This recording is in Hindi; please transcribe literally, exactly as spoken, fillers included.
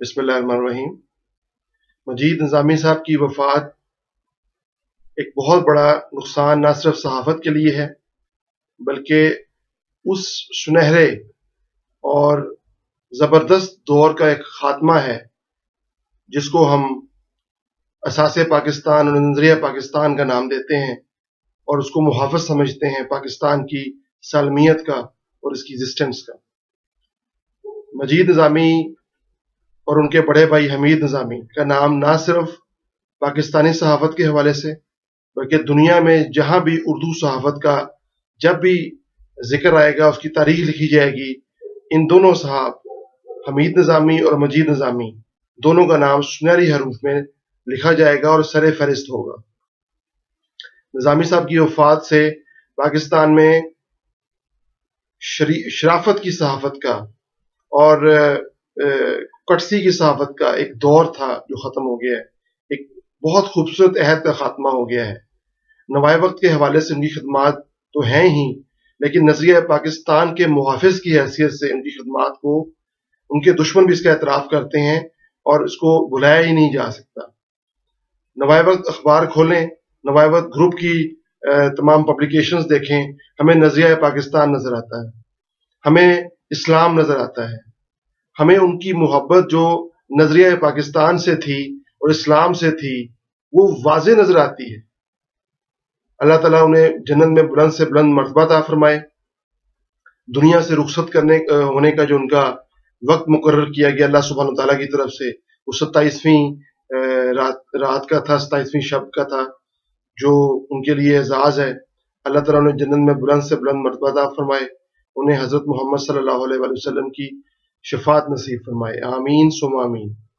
बिस्मिल्लाहिर्रहमानिर्रहीम। मजीद निज़ामी साहब की वफ़ात एक बहुत बड़ा नुकसान ना सिर्फ सहाफ़त के लिए है बल्कि उस सुनहरे और ज़बरदस्त दौर का एक ख़ात्मा है जिसको हम असासे पाकिस्तान और नज़रिया पाकिस्तान का नाम देते हैं और उसको मुहाफ़िज़ समझते हैं पाकिस्तान की सालमियत का और इसकी एग्जिस्टेंस का। मजीद निज़ामी और उनके बड़े भाई हमीद निज़ामी का नाम ना सिर्फ पाकिस्तानी सहाफ़त के हवाले से बल्कि दुनिया में जहाँ भी उर्दू सहाफ़त का जब भी जिक्र आएगा उसकी तारीख लिखी जाएगी, इन दोनों साहब हमीद निज़ामी और मजीद निज़ामी दोनों का नाम सुनहरी हरूफ में लिखा जाएगा और सर फहरिस्त होगा। निज़ामी साहब की वफ़ात से पाकिस्तान में शराफत की सहाफ़त का और कटसी की सहाफ़त का एक दौर था जो ख़त्म हो गया है। एक बहुत खूबसूरत अहद का ख़ात्मा हो गया है। नवाए वक्त के हवाले से उनकी खदमात तो हैं ही, लेकिन नज़रिया पाकिस्तान के मुहाफ़िज़ की हैसियत से उनकी खदमात को उनके दुश्मन भी इसका एतराफ़ करते हैं और इसको भुलाया ही नहीं जा सकता। नवाए वक्त अखबार खोलें, नवाए वक्त ग्रुप की तमाम पब्लिकेशंस देखें, हमें नज़रिया पाकिस्तान नज़र आता है, हमें इस्लाम नज़र आता है, हमें उनकी मोहब्बत जो नज़रिया पाकिस्तान से थी और इस्लाम से थी वो वाज़े नज़र आती है। अल्लाह ताला उन्हें जन्नत में बुलंद से बुलंद मर्तबा अता फरमाए। दुनिया से रुखसत करने होने का जो उनका वक्त मुकर्रर किया गया अल्लाह सुब्हान व तआला की तरफ से वो सत्ताईसवीं रात रात का था, सत्ताईसवीं शब का था, जो उनके लिए एजाज़ है। अल्लाह ताला उन्हें जन्नत में बुलंद से बुलंद मर्तबा अता फरमाए, उन्हें हज़रत मोहम्मद सल्लल्लाहु अलैहि वसल्लम की शफात नसीब फरमाए। आमीन सुम आमीन।